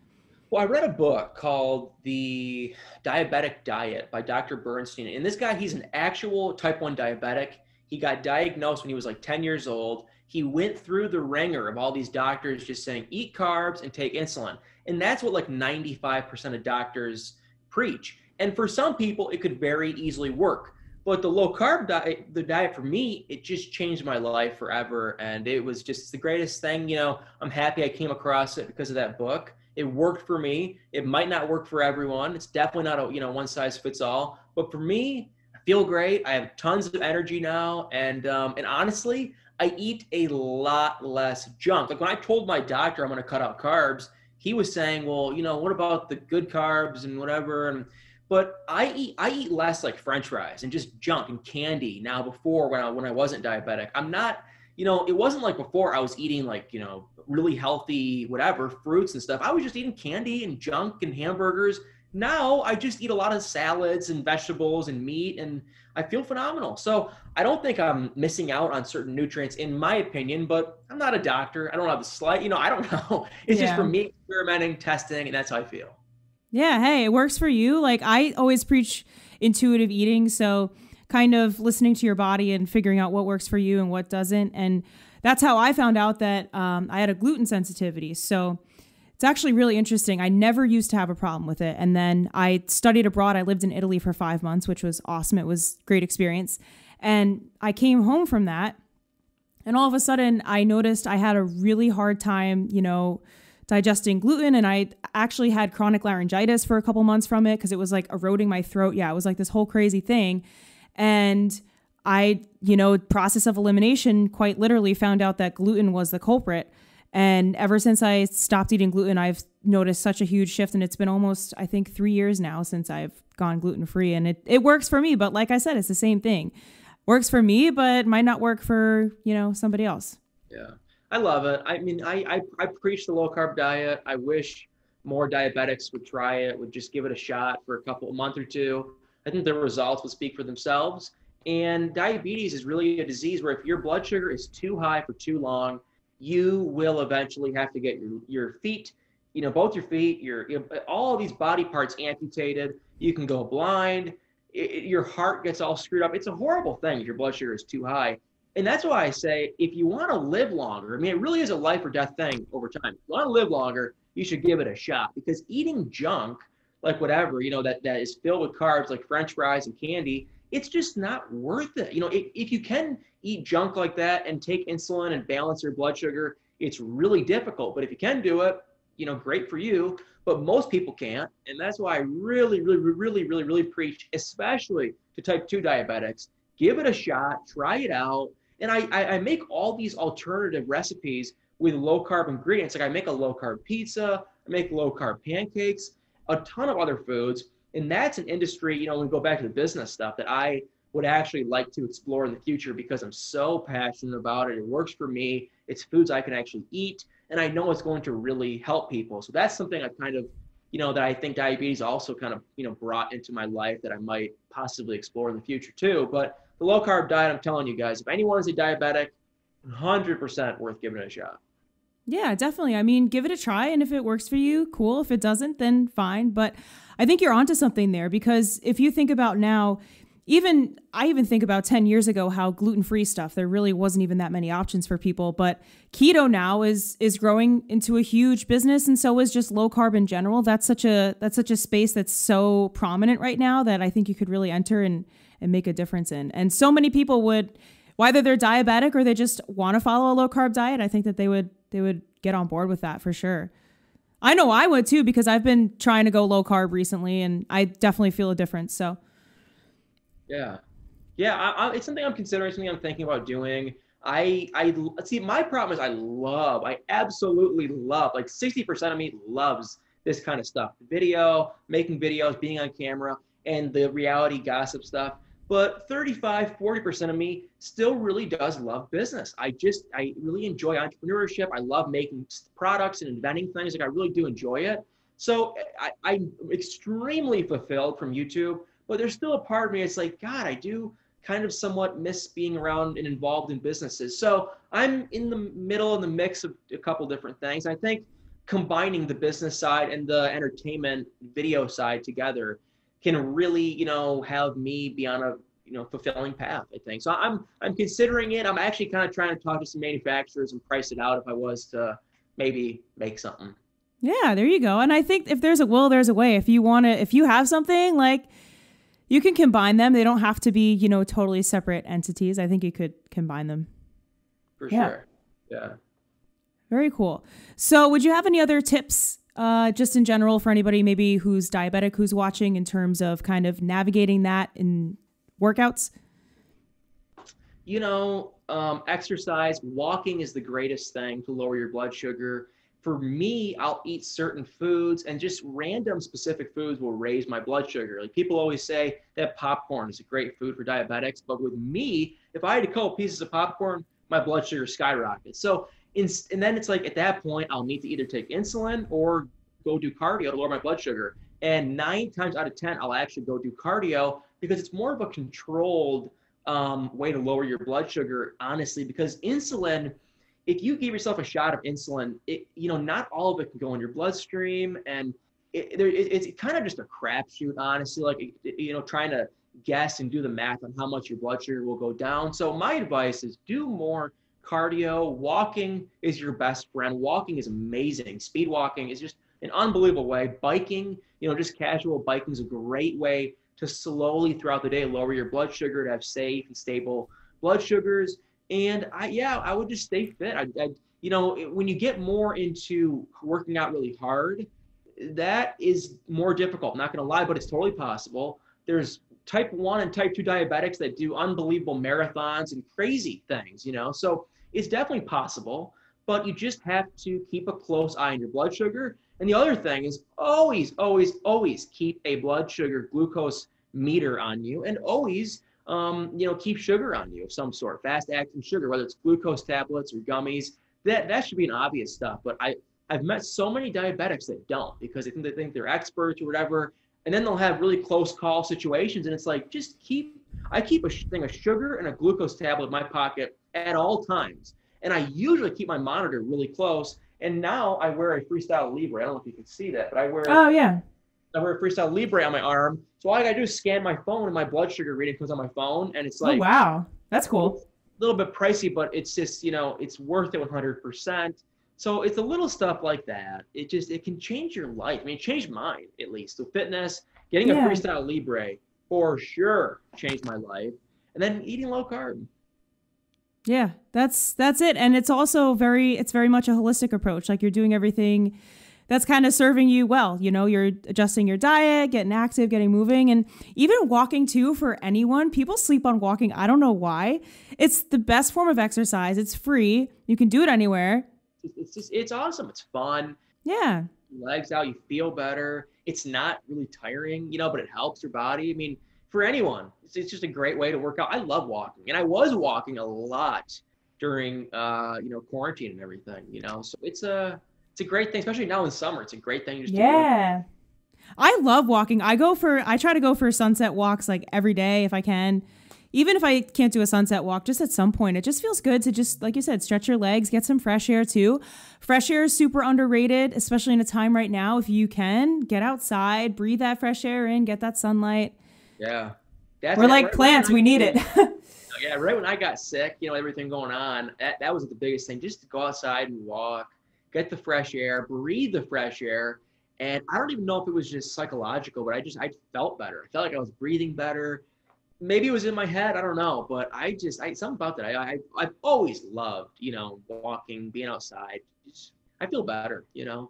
Well, I read a book called The Diabetic Diet by Doctor Bernstein. And this guy, he's an actual type one diabetic. He got diagnosed when he was like ten years old. He went through the ringer of all these doctors just saying, eat carbs and take insulin. And that's what like ninety-five percent of doctors preach. And for some people, it could very easily work. But the low carb diet, the diet for me, it just changed my life forever. And it was just the greatest thing. You know, I'm happy I came across it because of that book. It worked for me. It might not work for everyone. It's definitely not a, you know, one size fits all. But for me, I feel great. I have tons of energy now. And, um, and honestly, I eat a lot less junk. Like when I told my doctor I'm going to cut out carbs, he was saying, well, you know, what about the good carbs and whatever? And But I eat I eat less like French fries and just junk and candy now. Before, when I when I wasn't diabetic, I'm not, you know, it wasn't like before I was eating like, you know, really healthy, whatever, fruits and stuff. I was just eating candy and junk and hamburgers. Now I just eat a lot of salads and vegetables and meat, and I feel phenomenal. So I don't think I'm missing out on certain nutrients, in my opinion, but I'm not a doctor. I don't have the slight, you know, I don't know. It's yeah. just for me experimenting, testing, and that's how I feel. Yeah. Hey, it works for you. Like I always preach intuitive eating. So kind of listening to your body and figuring out what works for you and what doesn't. And that's how I found out that um, I had a gluten sensitivity. So it's actually really interesting. I never used to have a problem with it. And then I studied abroad. I lived in Italy for five months, which was awesome. It was a great experience. And I came home from that, and all of a sudden I noticed I had a really hard time, you know, digesting gluten. And I actually had chronic laryngitis for a couple months from it, because it was like eroding my throat. Yeah, it was like this whole crazy thing. And I, you know, process of elimination, quite literally found out that gluten was the culprit. And ever since I stopped eating gluten, I've noticed such a huge shift. And it's been almost, I think, three years now since I've gone gluten free. And it, it works for me. But like I said, it's the same thing. works for me, but might not work for, you know, somebody else. Yeah, I love it. I mean, I, I, I preach the low carb diet. I wish more diabetics would try it, would just give it a shot for a couple, a month or two. I think the results will speak for themselves. And diabetes is really a disease where if your blood sugar is too high for too long, you will eventually have to get your, your feet, you know, both your feet, your, your all of these body parts amputated. You can go blind. It, it, your heart gets all screwed up. It's a horrible thing if your blood sugar is too high. And that's why I say, if you want to live longer, I mean, it really is a life or death thing over time. If you want to live longer, you should give it a shot, because eating junk, like whatever, you know, that, that is filled with carbs, like French fries and candy, it's just not worth it. You know, if, if you can eat junk like that and take insulin and balance your blood sugar, it's really difficult. But if you can do it, you know, great for you. But most people can't. And that's why I really, really, really, really, really preach, especially to type two diabetics, give it a shot, try it out. And I, I, I make all these alternative recipes with low carb ingredients. Like I make a low carb pizza, I make low carb pancakes, a ton of other foods. And that's an industry, you know, when we go back to the business stuff, that I would actually like to explore in the future, because I'm so passionate about it. It works for me. It's foods I can actually eat, and I know it's going to really help people. So that's something I've kind of, you know, that I think diabetes also kind of, you know, brought into my life that I might possibly explore in the future too. But the low carb diet, I'm telling you guys, if anyone's a diabetic, one hundred percent worth giving it a shot. Yeah, definitely. I mean, give it a try. And if it works for you, cool. If it doesn't, then fine. But I think you're onto something there, because if you think about now, even I even think about ten years ago, how gluten-free stuff, there really wasn't even that many options for people. But keto now is is growing into a huge business, and so is just low carb in general. That's such a that's such a space that's so prominent right now that I think you could really enter and and make a difference in. And so many people would, whether they're diabetic or they just want to follow a low carb diet, I think that they would they would get on board with that for sure. I know I would too, because I've been trying to go low carb recently, and I definitely feel a difference. So. Yeah. Yeah. I, I, it's something I'm considering, something I'm thinking about doing. I, I see, my problem is I love, I absolutely love, like sixty percent of me loves this kind of stuff. Video, making videos, being on camera, and the reality gossip stuff. But thirty-five, forty percent of me still really does love business. I just, I really enjoy entrepreneurship. I love making products and inventing things. Like I really do enjoy it. So I, I'm extremely fulfilled from YouTube. But there's still a part of me, it's like, God, I do kind of somewhat miss being around and involved in businesses. So I'm in the middle, in the mix of a couple different things. I think combining the business side and the entertainment video side together can really, you know, have me be on a, you know, fulfilling path, I think. So I'm, I'm considering it. I'm actually kind of trying to talk to some manufacturers and price it out if I was to maybe make something. Yeah, there you go. And I think if there's a will, there's a way. If you want to, if you have something like, you can combine them. They don't have to be, you know, totally separate entities. I think you could combine them. For yeah. sure. Yeah. Very cool. So would you have any other tips uh, just in general for anybody maybe who's diabetic, who's watching, in terms of kind of navigating that in workouts? You know, um, exercise, walking is the greatest thing to lower your blood sugar. For me, I'll eat certain foods, and just random specific foods will raise my blood sugar. Like people always say that popcorn is a great food for diabetics, but with me, if I had a couple pieces of popcorn, my blood sugar skyrockets. So, in, and then it's like at that point, I'll need to either take insulin or go do cardio to lower my blood sugar. And nine times out of ten, I'll actually go do cardio, because it's more of a controlled um, way to lower your blood sugar, honestly, because insulin, if you give yourself a shot of insulin, it, you know, not all of it can go in your bloodstream, and it, it, it's kind of just a crapshoot, honestly, like, you know, trying to guess and do the math on how much your blood sugar will go down. So my advice is do more cardio. Walking is your best friend. Walking is amazing. Speed walking is just an unbelievable way. Biking, you know, just casual biking is a great way to slowly throughout the day lower your blood sugar, to have safe and stable blood sugars. And I, yeah, I would just stay fit. I, I, you know, when you get more into working out really hard, that is more difficult. I'm not going to lie, but it's totally possible. There's type one and type two diabetics that do unbelievable marathons and crazy things, you know, so it's definitely possible, but you just have to keep a close eye on your blood sugar. And the other thing is always, always, always keep a blood sugar glucose meter on you, and always um, you know, keep sugar on you of some sort, fast acting sugar, whether it's glucose tablets or gummies. That that should be an obvious stuff. But I, I've met so many diabetics that don't, because they think, they think they're experts or whatever. And then they'll have really close call situations. And it's like, just keep, I keep a thing of sugar and a glucose tablet in my pocket at all times. And I usually keep my monitor really close. And now I wear a Freestyle Libre. I don't know if you can see that, but I wear, oh, yeah. I wear a Freestyle Libre on my arm. So all I gotta do is scan my phone and my blood sugar reading comes on my phone. And it's like, oh, wow, that's cool. A little bit pricey, but it's just, you know, it's worth it one hundred percent. So it's a little stuff like that. It just, it can change your life. I mean, it changed mine, at least. So fitness, getting yeah. a Freestyle Libre for sure changed my life. And then eating low carb. Yeah, that's, that's it. And it's also very, it's very much a holistic approach. Like, you're doing everything that's kind of serving you well. You know, you're adjusting your diet, getting active, getting moving, and even walking too for anyone. People sleep on walking. I don't know why. It's the best form of exercise. It's free. You can do it anywhere. It's just, it's awesome. It's fun. Yeah. Your legs out, you feel better. It's not really tiring, you know, but it helps your body. I mean, for anyone, it's, it's just a great way to work out. I love walking, and I was walking a lot during, uh, you know, quarantine and everything, you know, so it's a, it's a great thing, especially now in summer. It's a great thing. Just yeah. To I love walking. I go for, I try to go for sunset walks like every day if I can. Even if I can't do a sunset walk, just at some point, it just feels good to just, like you said, stretch your legs, get some fresh air too. Fresh air is super underrated, especially in a time right now. If you can get outside, breathe that fresh air in, get that sunlight. Yeah. That's We're it. like right plants. We need it. Yeah. Right when I got sick, you know, everything going on, that, that was the biggest thing. Just to go outside and walk, get the fresh air, breathe the fresh air. And I don't even know if it was just psychological, but I just, I felt better. I felt like I was breathing better. Maybe it was in my head, I don't know, but I just, I, something about that. I, I, I've always loved, you know, walking, being outside. Just, I feel better, you know?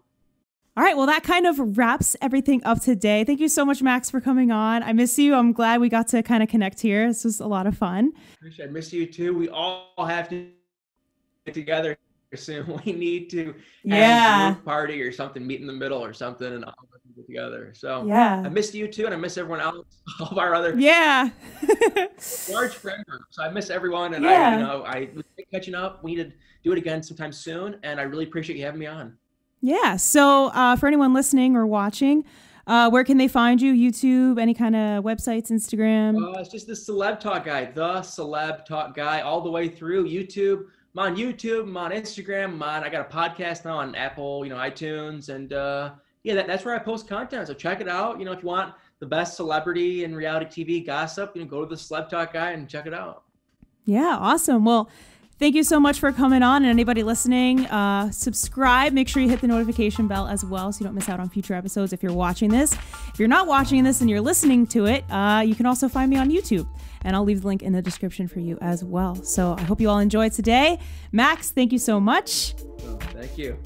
All right. Well, that kind of wraps everything up today. Thank you so much, Max, for coming on. I miss you. I'm glad we got to kind of connect here. This was a lot of fun. I miss you too. We all have to get together soon. We need to yeah. have a party or something, meet in the middle or something, and all get together. So yeah, I miss you too, and I miss everyone else, all of our other yeah large friend group. So I miss everyone, and yeah. I, you know, I was catching up. We need to do it again sometime soon, and I really appreciate you having me on. Yeah. So uh, for anyone listening or watching, uh, where can they find you? YouTube, any kind of websites, Instagram? Uh, it's just the Celeb Talk guy, the Celeb Talk guy, all the way through YouTube. I'm on YouTube, I'm on Instagram, I'm on, I got a podcast now on Apple, you know, iTunes, and uh, yeah, that, that's where I post content. So check it out. You know, if you want the best celebrity and reality T V gossip, you know, go to the Celeb Talk guy and check it out. Yeah, awesome. Well, thank you so much for coming on. And anybody listening, uh, subscribe. Make sure you hit the notification bell as well so you don't miss out on future episodes if you're watching this. If you're not watching this and you're listening to it, uh, you can also find me on YouTube. And I'll leave the link in the description for you as well. So I hope you all enjoyed today. Max, thank you so much. Thank you.